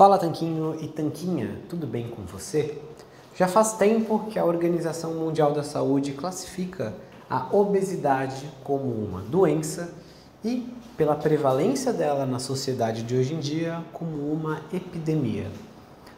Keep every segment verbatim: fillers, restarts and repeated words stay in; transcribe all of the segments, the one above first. Fala Tanquinho e Tanquinha, tudo bem com você? Já faz tempo que a Organização Mundial da Saúde classifica a obesidade como uma doença e, pela prevalência dela na sociedade de hoje em dia, como uma epidemia.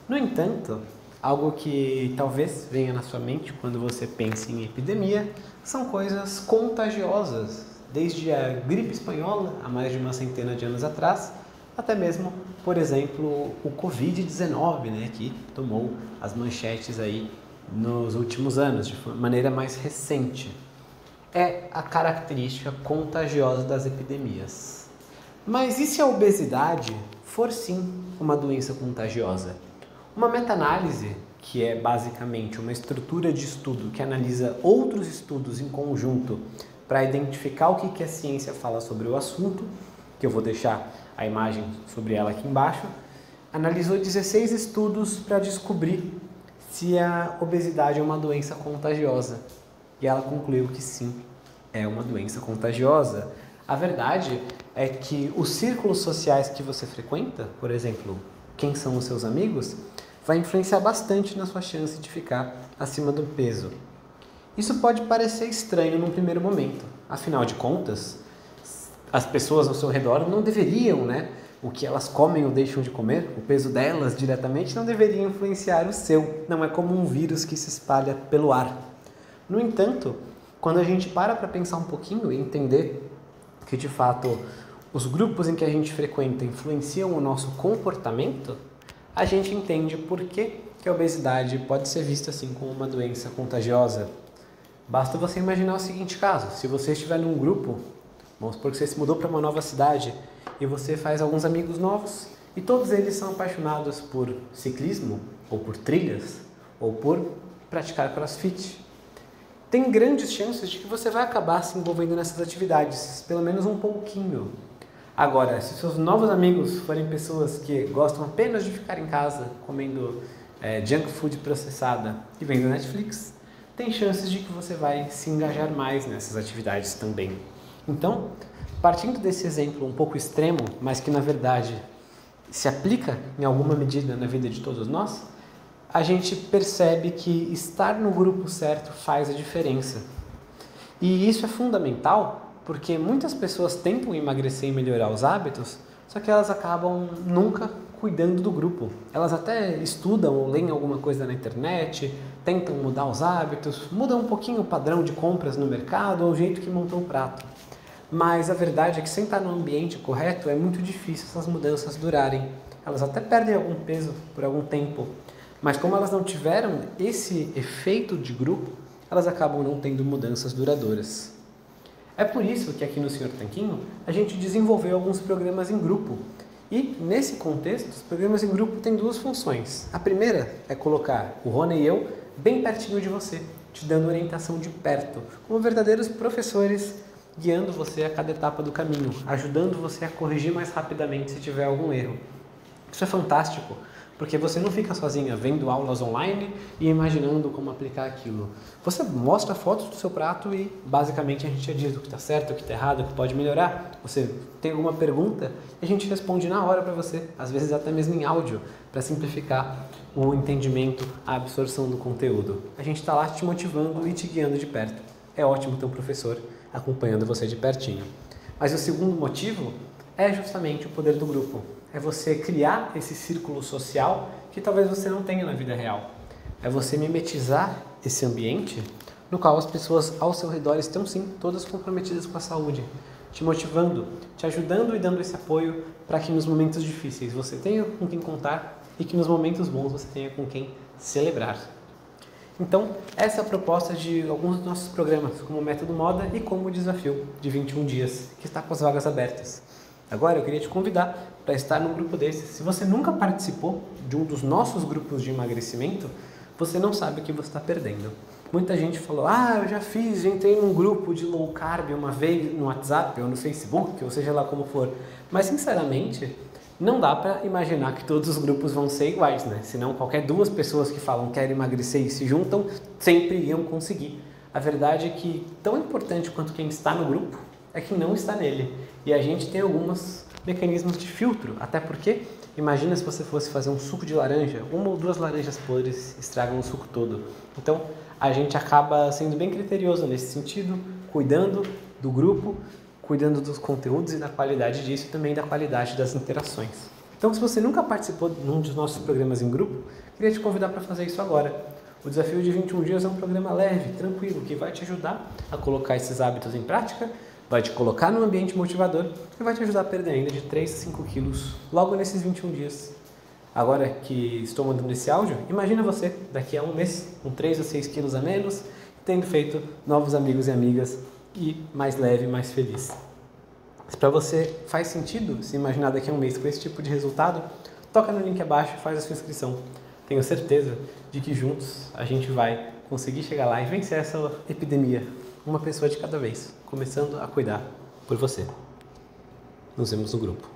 No entanto, algo que talvez venha na sua mente quando você pensa em epidemia são coisas contagiosas, desde a gripe espanhola, há mais de uma centena de anos atrás, até mesmo, por exemplo, o Covid dezenove, né, que tomou as manchetes aí nos últimos anos, de maneira mais recente. É a característica contagiosa das epidemias. Mas e se a obesidade for sim uma doença contagiosa? Uma meta-análise, que é basicamente uma estrutura de estudo que analisa outros estudos em conjunto para identificar o que, que a ciência fala sobre o assunto, que eu vou deixar a imagem sobre ela aqui embaixo, analisou dezesseis estudos para descobrir se a obesidade é uma doença contagiosa. E ela concluiu que sim, é uma doença contagiosa. A verdade é que os círculos sociais que você frequenta, por exemplo, quem são os seus amigos, vai influenciar bastante na sua chance de ficar acima do peso. Isso pode parecer estranho num primeiro momento, afinal de contas, as pessoas ao seu redor não deveriam, né? O que elas comem ou deixam de comer, o peso delas diretamente, não deveria influenciar o seu. Não é como um vírus que se espalha pelo ar. No entanto, quando a gente para para pensar um pouquinho e entender que, de fato, os grupos em que a gente frequenta influenciam o nosso comportamento, a gente entende por que que a obesidade pode ser vista assim como uma doença contagiosa. Basta você imaginar o seguinte caso: se você estiver num grupo, vamos supor que você se mudou para uma nova cidade e você faz alguns amigos novos e todos eles são apaixonados por ciclismo, ou por trilhas, ou por praticar crossfit. Tem grandes chances de que você vai acabar se envolvendo nessas atividades, pelo menos um pouquinho. Agora, se seus novos amigos forem pessoas que gostam apenas de ficar em casa comendo é, junk food processada e vendo Netflix, tem chances de que você vai se engajar mais nessas atividades também. Então, partindo desse exemplo um pouco extremo, mas que na verdade se aplica em alguma medida na vida de todos nós, a gente percebe que estar no grupo certo faz a diferença. E isso é fundamental porque muitas pessoas tentam emagrecer e melhorar os hábitos, só que elas acabam nunca cuidando do grupo. Elas até estudam ou leem alguma coisa na internet, tentam mudar os hábitos, mudam um pouquinho o padrão de compras no mercado ou o jeito que montam o prato. Mas a verdade é que sem estar no ambiente correto é muito difícil essas mudanças durarem. Elas até perdem algum peso por algum tempo, mas como elas não tiveram esse efeito de grupo, elas acabam não tendo mudanças duradouras. É por isso que aqui no Senhor Tanquinho a gente desenvolveu alguns programas em grupo. E nesse contexto, os programas em grupo têm duas funções. A primeira é colocar o Rony e eu bem pertinho de você, te dando orientação de perto, como verdadeiros professores, guiando você a cada etapa do caminho, ajudando você a corrigir mais rapidamente se tiver algum erro. Isso é fantástico, porque você não fica sozinha vendo aulas online e imaginando como aplicar aquilo. Você mostra fotos do seu prato e basicamente a gente já diz o que está certo, o que está errado, o que pode melhorar. Você tem alguma pergunta e a gente responde na hora para você, às vezes até mesmo em áudio, para simplificar o entendimento, a absorção do conteúdo. A gente está lá te motivando e te guiando de perto. É ótimo ter um professor acompanhando você de pertinho. Mas o segundo motivo é justamente o poder do grupo. É você criar esse círculo social que talvez você não tenha na vida real. É você mimetizar esse ambiente no qual as pessoas ao seu redor estão sim todas comprometidas com a saúde, te motivando, te ajudando e dando esse apoio para que nos momentos difíceis você tenha com quem contar e que nos momentos bons você tenha com quem celebrar. Então, essa é a proposta de alguns dos nossos programas, como o Método Moda e como o Desafio de vinte e um dias, que está com as vagas abertas. Agora, eu queria te convidar para estar num grupo desses. Se você nunca participou de um dos nossos grupos de emagrecimento, você não sabe o que você está perdendo. Muita gente falou, ah, eu já fiz, já entrei num grupo de low-carb uma vez no WhatsApp ou no Facebook, ou seja lá como for. Mas, sinceramente, não dá para imaginar que todos os grupos vão ser iguais, né? Senão qualquer duas pessoas que falam que querem emagrecer e se juntam, sempre iam conseguir. A verdade é que tão importante quanto quem está no grupo é quem não está nele. E a gente tem alguns mecanismos de filtro, até porque Imagina se você fosse fazer um suco de laranja, uma ou duas laranjas podres estragam o suco todo. Então, a gente acaba sendo bem criterioso nesse sentido, cuidando do grupo, cuidando dos conteúdos e da qualidade disso, também da qualidade das interações. Então, se você nunca participou de um dos nossos programas em grupo, queria te convidar para fazer isso agora. O Desafio de vinte e um Dias é um programa leve, tranquilo, que vai te ajudar a colocar esses hábitos em prática, vai te colocar num ambiente motivador e vai te ajudar a perder ainda de três a cinco quilos logo nesses vinte e um dias. Agora que estou mandando esse áudio, imagina você daqui a um mês com três a seis quilos a menos, tendo feito novos amigos e amigas e mais leve, mais feliz. Se para você faz sentido se imaginar daqui a um mês com esse tipo de resultado, toca no link abaixo e faz a sua inscrição. Tenho certeza de que juntos a gente vai conseguir chegar lá e vencer essa epidemia, uma pessoa de cada vez, começando a cuidar por você. Nos vemos no grupo.